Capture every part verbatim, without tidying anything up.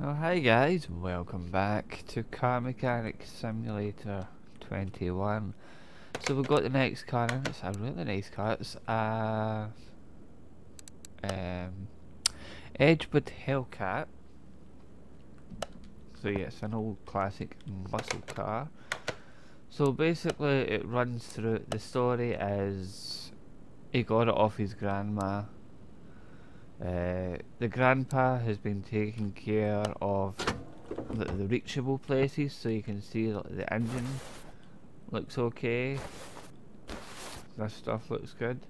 So hi guys, welcome back to Car Mechanic Simulator twenty-one. So we've got the next car in. It's a really nice car. It's a um, Edgewood Hellcat. So yeah, it's an old classic muscle car. So basically it runs through, the story is he got it off his grandma. Uh, the grandpa has been taking care of the, the reachable places, so you can see that the engine looks okay. This stuff looks good.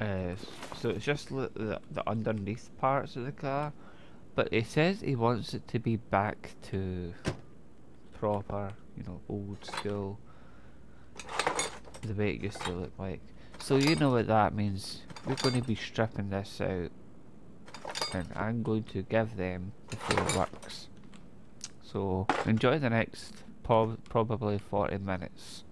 Uh, so it's just the, the underneath parts of the car, but he says he wants it to be back to proper, you know, old school, the way it used to look like. So you know what that means. We're going to be stripping this out, and I'm going to give them the full works. So enjoy the next prob probably forty minutes.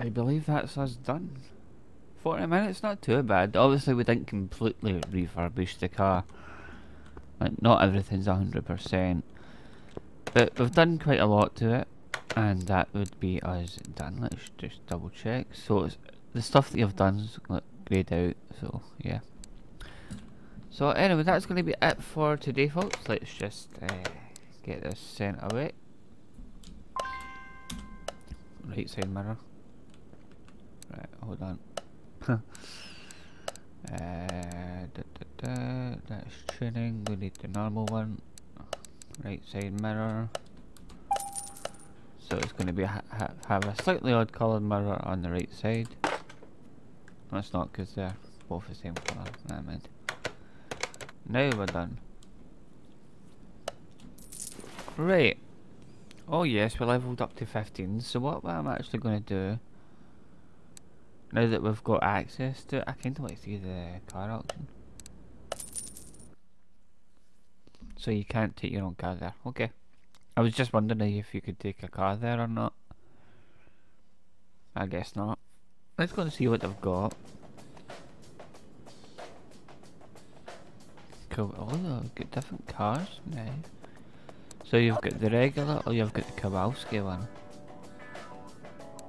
I believe that's us done. forty minutes, not too bad. Obviously we didn't completely refurbish the car. Like, not everything's one hundred percent. But we've done quite a lot to it. And that would be us done. Let's just double check. So it's the stuff that you've done is greyed out. So yeah. So anyway, that's going to be it for today, folks. Let's just uh, get this sent away. Right side mirror. Right, hold on. uh, da, da, da, that's tuning. We need the normal one. Right side mirror. So it's going to be ha ha have a slightly odd coloured mirror on the right side. That's not because they're both the same colour. Nah, man. Now we're done. Right. Oh yes, we levelled up to fifteen. So what I'm actually going to do now that we've got access to it, I kind of like to see the car auction. So you can't take your own car there. Okay. I was just wondering if you could take a car there or not. I guess not. Let's go and see what they've got. Cool. Oh, they've got different cars now. So you've got the regular or you've got the Kowalski one.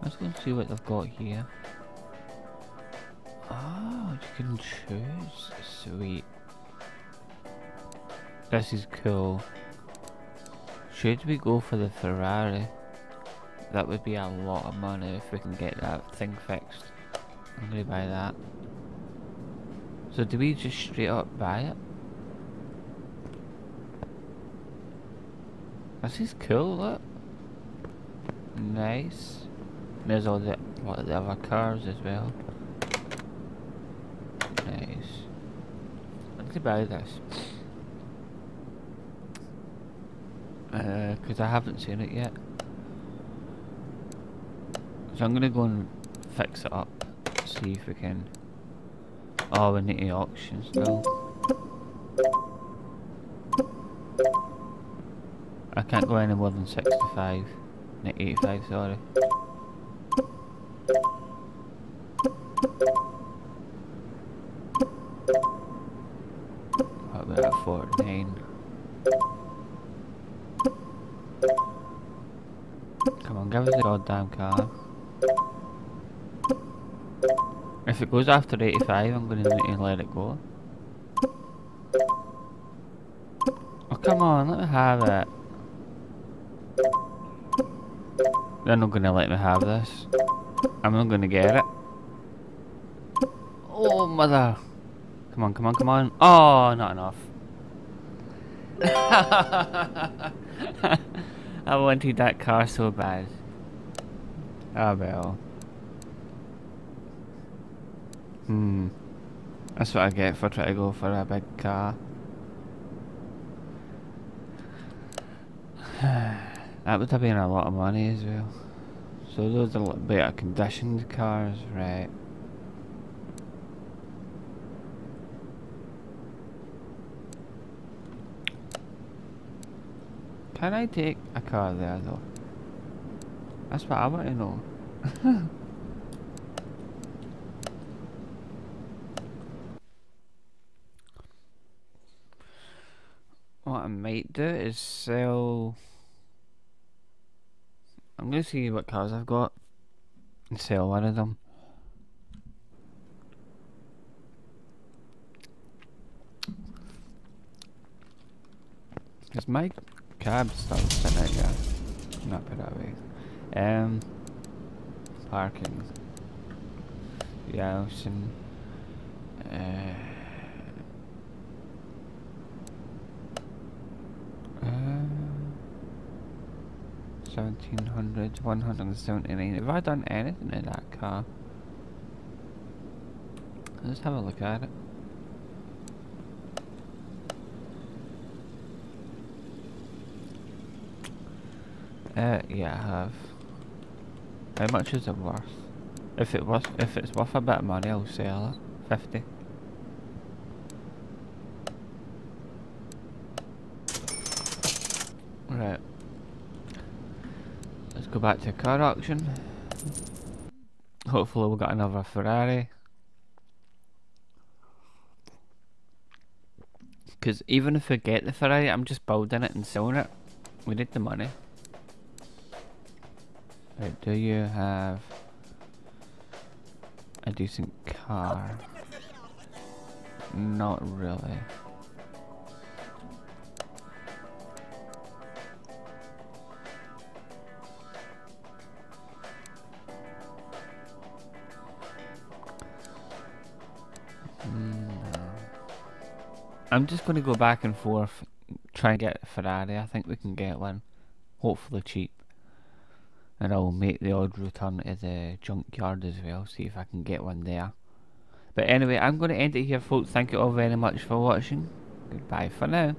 Let's go and see what they've got here. Oh, you can choose. Sweet. This is cool. Should we go for the Ferrari? That would be a lot of money if we can get that thing fixed. I'm gonna buy that. So do we just straight up buy it? This is cool, look. Nice. And there's all the lot of the other cars as well. Nice. I'm gonna buy this. Because uh, I haven't seen it yet, so I'm gonna go and fix it up. See if we can. Oh, we need the auction still. I can't go any more than sixty-five, not eighty-five. Sorry. What about forty-nine? Come on, give us the goddamn car. If it goes after eighty-five, I'm going to need to let it go. Oh, come on, let me have it. They're not going to let me have this. I'm not going to get it. Oh, mother. Come on, come on, come on. Oh, not enough. I wanted that car so bad. Ah, oh, well. Hmm. That's what I get for trying to go for a big car. That would have been a lot of money as well. So those are better conditioned cars, right? Can I take a car there though? That's what I want to know. What I might do is sell. I'm going to see what cars I've got and sell one of them. Because my cab starts in it, yeah. Not put that way. Um, parking. Yeah, Ocean. Uh, uh, seventeen hundred, one hundred seventy-nine. Have I done anything in that car? Let's have a look at it. Uh, yeah, I have. How much is it worth? If it was, if it's worth a bit of money, I'll sell it. Fifty. Right. Let's go back to car auction. Hopefully we'll get another Ferrari. Because even if we get the Ferrari, I'm just building it and selling it. We need the money. Right, do you have a decent car? Not really. I'm just going to go back and forth, try and get a Ferrari. I think we can get one, hopefully cheap, and I'll make the odd return to the junkyard as well, see if I can get one there. But anyway, I'm going to end it here, folks. Thank you all very much for watching. Goodbye for now.